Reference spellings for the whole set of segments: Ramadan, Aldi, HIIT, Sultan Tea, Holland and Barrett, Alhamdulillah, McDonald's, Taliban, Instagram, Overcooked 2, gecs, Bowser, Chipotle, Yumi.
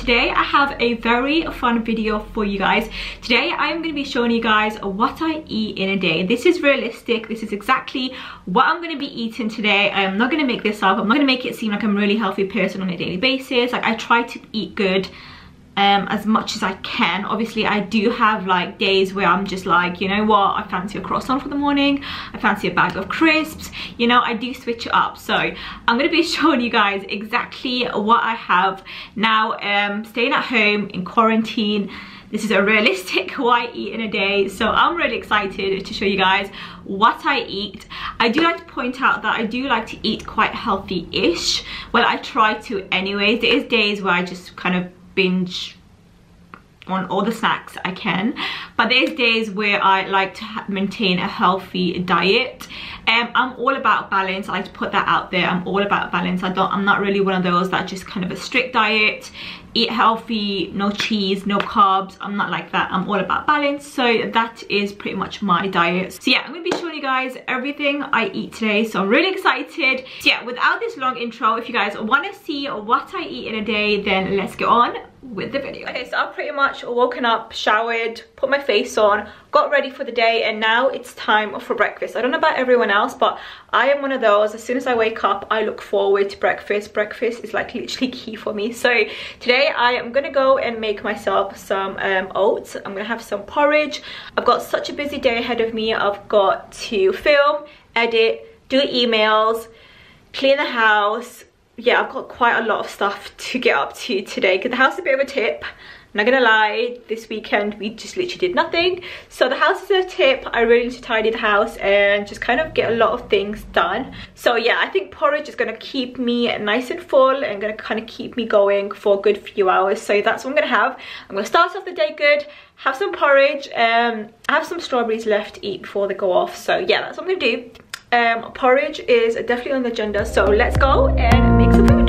today I have a very fun video for you guys. Today I'm going to be showing you guys what I eat in a day. This is realistic. This is exactly what I'm going to be eating today. I'm not going to make this up. I'm not going to make it seem like I'm a really healthy person on a daily basis. Like, I try to eat good as much as I can. Obviously I do have like days where I'm just like, you know what, I fancy a croissant for the morning, I fancy a bag of crisps, you know, I do switch it up. So I'm going to be showing you guys exactly what I have now. Staying at home in quarantine, this is a realistic what I eat in a day, so I'm really excited to show you guys what I eat. I do like to point out that I do like to eat quite healthy-ish. Well, I try to anyways. There is days where I just kind of binge on all the snacks I can, but there's days where I like to maintain a healthy diet. I'm all about balance. I like to put that out there. I'm all about balance. I'm not really one of those that just kind of a strict diet, eat healthy, no cheese, no carbs. I'm not like that. I'm all about balance. So that is pretty much my diet. So yeah, I'm gonna be showing you guys everything I eat today, so I'm really excited. So yeah, without this long intro, if you guys want to see what I eat in a day, then let's get on with the video. Okay, so I've pretty much woken up, showered, put my face on, got ready for the day, and now it's time for breakfast. I don't know about everyone else, but I am one of those, as soon as I wake up I look forward to breakfast. Breakfast is like literally key for me. So today I am gonna go and make myself some oats. I'm gonna have some porridge. I've got such a busy day ahead of me. I've got to film, edit, do emails, clean the house. Yeah, I've got quite a lot of stuff to get up to today because the house is a bit of a tip. I'm not gonna lie, this weekend we just literally did nothing. So the house is a tip. I really need to tidy the house and just kind of get a lot of things done. So yeah, I think porridge is gonna keep me nice and full and gonna kind of keep me going for a good few hours. So that's what I'm gonna have. I'm gonna start off the day good, have some porridge. I have some strawberries left to eat before they go off. So yeah, that's what I'm gonna do. Porridge is definitely on the agenda, so let's go and make some food.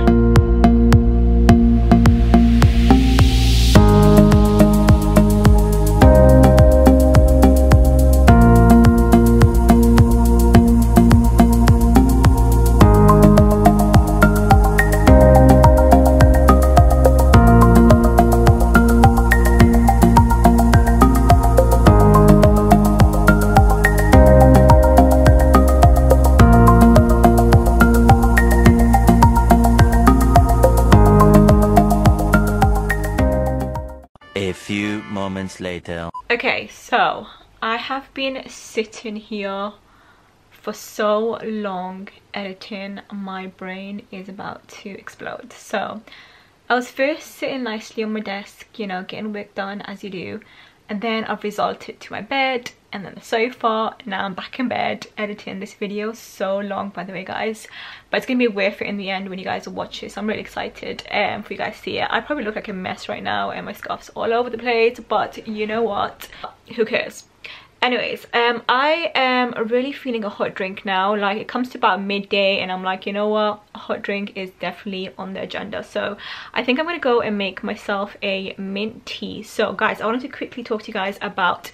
Later. Okay, so I have been sitting here for so long editing, my brain is about to explode. So I was first sitting nicely on my desk, you know, getting work done as you do, and then I've resorted to my bed and then the sofa. Now I'm back in bed editing this video. So long, by the way, guys, but it's gonna be worth it in the end when you guys watch it. So I'm really excited for you guys to see it. I probably look like a mess right now and my scarf's all over the place, but you know what, who cares? Anyways, I am really feeling a hot drink now. Like, it comes to about midday and I'm like, you know what, a hot drink is definitely on the agenda. So I think I'm gonna go and make myself a mint tea. So guys, I wanted to quickly talk to you guys about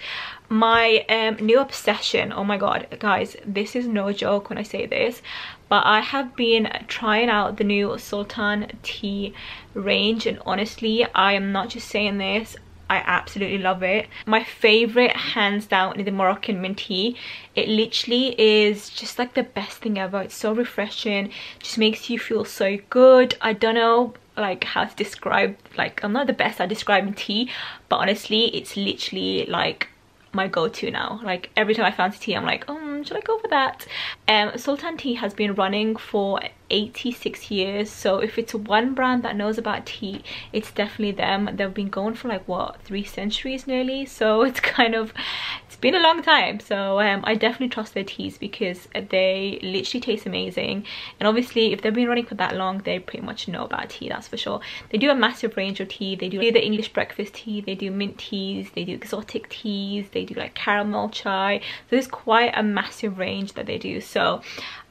my new obsession. Oh my god, guys, this is no joke when I say this, but I have been trying out the new Sultan Tea range, and honestly I am not just saying this, I absolutely love it. My favorite hands down is the Moroccan mint tea. It literally is just like the best thing ever. It's so refreshing, just makes you feel so good. I don't know like how to describe, like, I'm not the best at describing tea, but honestly it's literally like my go-to now. Like, every time I fancy tea I'm like, should I go for that? Sultan Tea has been running for 86 years, so if it's one brand that knows about tea, it's definitely them. They've been going for like, what, 3 centuries nearly, so it's kind of, it's been a long time. So I definitely trust their teas because they literally taste amazing, and obviously if they've been running for that long they pretty much know about tea, that's for sure. They do a massive range of tea. They do the English breakfast tea, they do mint teas, they do exotic teas, they do like caramel chai. So there's quite a massive range that they do. So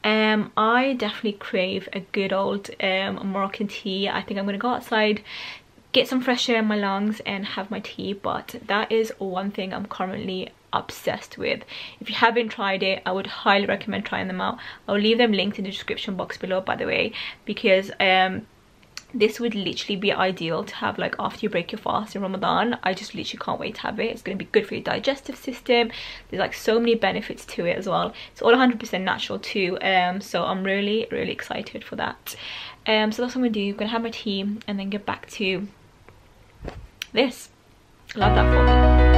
I definitely crave a good old Moroccan tea. I think I'm gonna go outside, get some fresh air in my lungs and have my tea, but that is one thing I'm currently obsessed with. If you haven't tried it, I would highly recommend trying them out. I'll leave them linked in the description box below, by the way, because This would literally be ideal to have like after you break your fast in Ramadan. I just literally can't wait to have it. It's going to be good for your digestive system. There's like so many benefits to it as well. It's all 100% natural too. So I'm really excited for that. So that's what I'm going to do. I'm going to have my tea and then get back to this. Love that for me.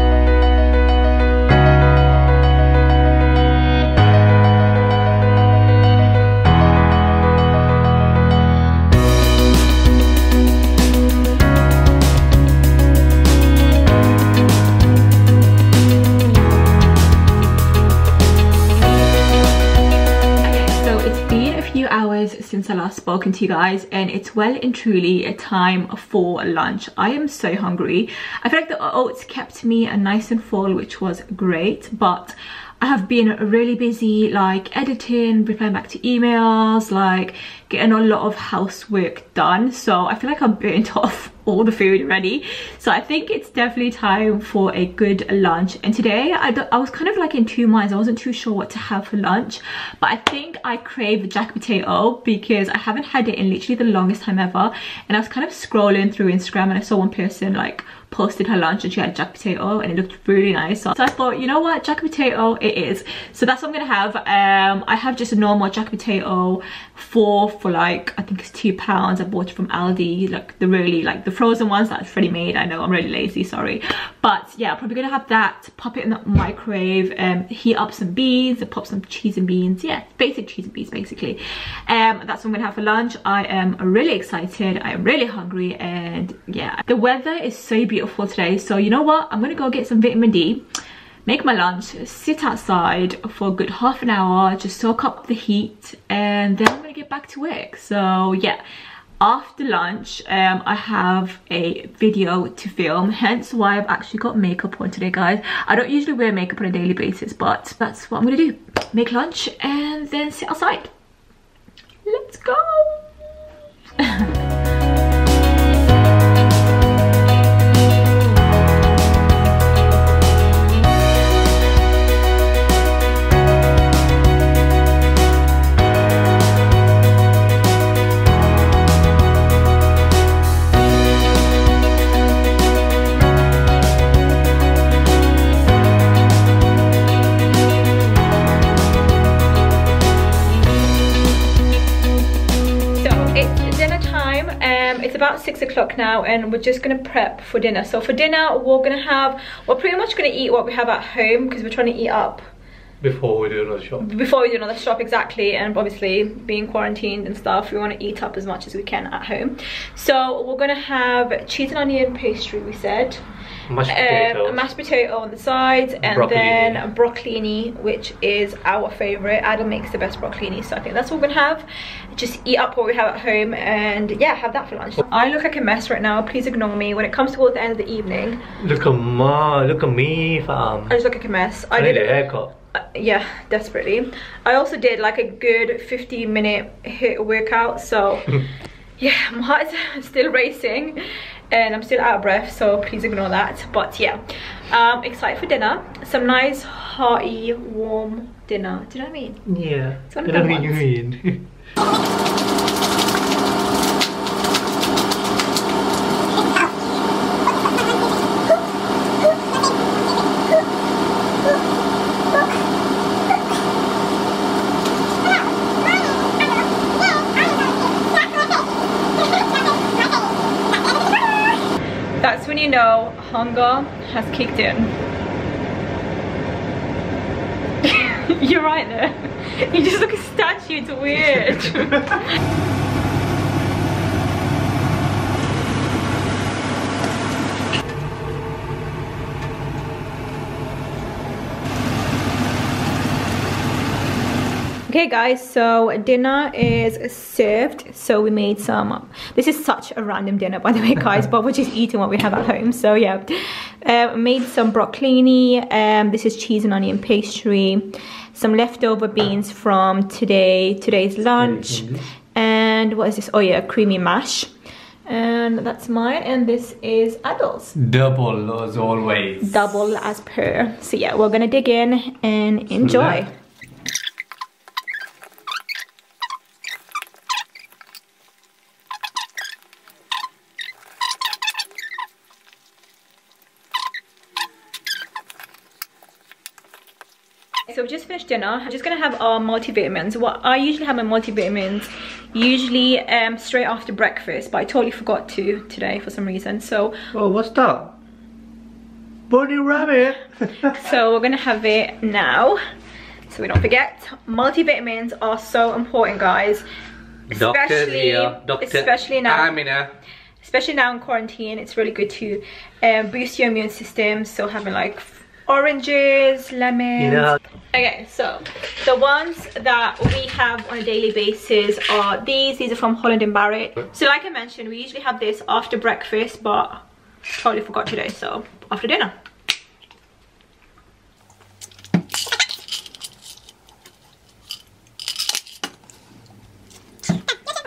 Since I last spoken to you guys, and it's well and truly a time for lunch. I am so hungry. I feel like the oats kept me nice and full, which was great, but I have been really busy, like editing, replying back to emails, like getting a lot of housework done. So I feel like I'm burnt off all the food already. So I think it's definitely time for a good lunch. And today I was kind of like in two minds. I wasn't too sure what to have for lunch, but I think I crave the jack potato because I haven't had it in literally the longest time ever. And I was kind of scrolling through Instagram and I saw one person like posted her lunch and she had jack potato and it looked really nice. So I thought, you know what, jack potato it is. So that's what I'm gonna have. I have just a normal jack potato for like, I think it's £2. I bought it from Aldi, like the frozen ones that's ready made. I know I'm really lazy, sorry, but yeah, probably gonna have that, pop it in the microwave, heat up some beans, pop some cheese and beans, yeah, basic cheese and beans basically. That's what I'm gonna have for lunch. I am really excited, I am really hungry, and yeah, the weather is so beautiful today, so you know what, I'm gonna go get some vitamin D, make my lunch, sit outside for a good half an hour, just soak up the heat, and then I'm gonna get back to work. So yeah, after lunch I have a video to film, hence why I've actually got makeup on today, guys. I don't usually wear makeup on a daily basis, but that's what I'm gonna do, make lunch and then sit outside. Let's go. About 6 o'clock now, and we're just gonna prep for dinner. So for dinner we're pretty much gonna eat what we have at home because we're trying to eat up before we do another shop. Exactly, and obviously being quarantined and stuff, we want to eat up as much as we can at home. So we're gonna have cheese and onion pastry, we said, mashed potato on the sides, and then broccolini, which is our favorite. Adam makes the best broccolini, so I think that's what we're gonna have. Just eat up what we have at home and yeah, have that for lunch. I look like a mess right now, please ignore me. When it comes towards the end of the evening, look at me fam, I just look like a mess. I need a haircut. Yeah, desperately. I also did like a good 15-minute HIIT workout, so yeah, my heart's still racing and I'm still out of breath, so please ignore that. But yeah, excited for dinner. Some nice hearty warm dinner, do you know what I mean? Yeah, it's one of the ones. You mean. That's when you know hunger has kicked in. You're right there. You just look a statue, it's weird. Okay guys, so dinner is served. So we made some, this is such a random dinner by the way guys, but we're just eating what we have at home. So yeah, made some broccolini, this is cheese and onion pastry, some leftover beans from today's lunch, and what is this? Oh yeah, creamy mash. And that's mine, and this is adults. Double as always. Double as per. So yeah, we're gonna dig in and enjoy. So we just finished dinner. I'm just gonna have our multivitamins. What I usually have my multivitamins usually straight after breakfast, but I totally forgot to today for some reason. So oh, what's that? Bunny rabbit. So we're gonna have it now, so we don't forget. Multivitamins are so important, guys. Especially now in quarantine, it's really good to boost your immune system. So having like oranges, lemons. Yeah. Okay, so the ones that we have on a daily basis are these. These are from Holland and Barrett. So like I mentioned, we usually have this after breakfast, but totally forgot today, so after dinner.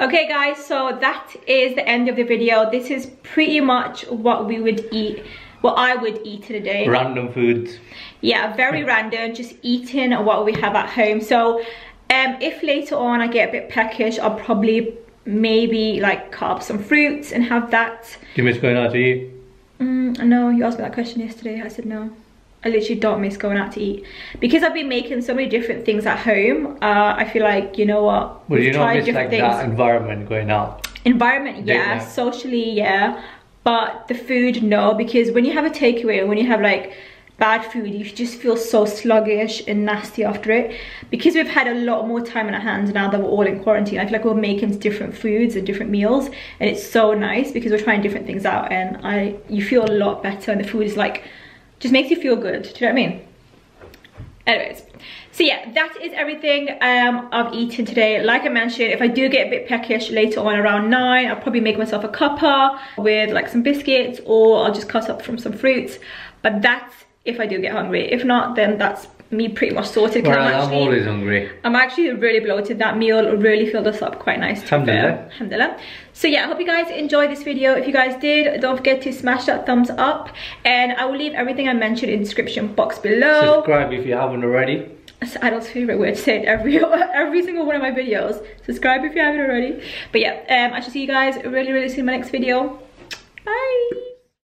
Okay guys, so that is the end of the video. This is pretty much what we would eat, what I would eat today. Random foods. Yeah, very random, just eating what we have at home. So if later on I get a bit peckish, I'll probably maybe like cut up some fruits and have that. Do you miss going out to eat? No, you asked me that question yesterday. I said no. I literally don't miss going out to eat because I've been making so many different things at home. I feel like, you know what? Well, you don't miss like that environment going out. Environment, yeah. Socially, yeah. But the food, no. Because when you have a takeaway, when you have like bad food, you just feel so sluggish and nasty after it. Because we've had a lot more time on our hands now that we're all in quarantine, I feel like we're making different foods and different meals, and it's so nice because we're trying different things out, and you feel a lot better, and the food is like, just makes you feel good. Do you know what I mean? Anyways, so yeah, that is everything I've eaten today. Like I mentioned, if I do get a bit peckish later on around 9, I'll probably make myself a cuppa with like some biscuits, or I'll just cut up from some fruits. But that's if I do get hungry. If not, then that's me pretty much sorted. Well, I'm always hungry. I'm actually really bloated. That meal really filled us up quite nice. Alhamdulillah. Alhamdulillah. So yeah, I hope you guys enjoyed this video. If you guys did, don't forget to smash that thumbs up, and I will leave everything I mentioned in the description box below. Subscribe if you haven't already. That's Adolf's favorite word to say in every single one of my videos. Subscribe if you haven't already. But yeah, I shall see you guys really soon in my next video. Bye.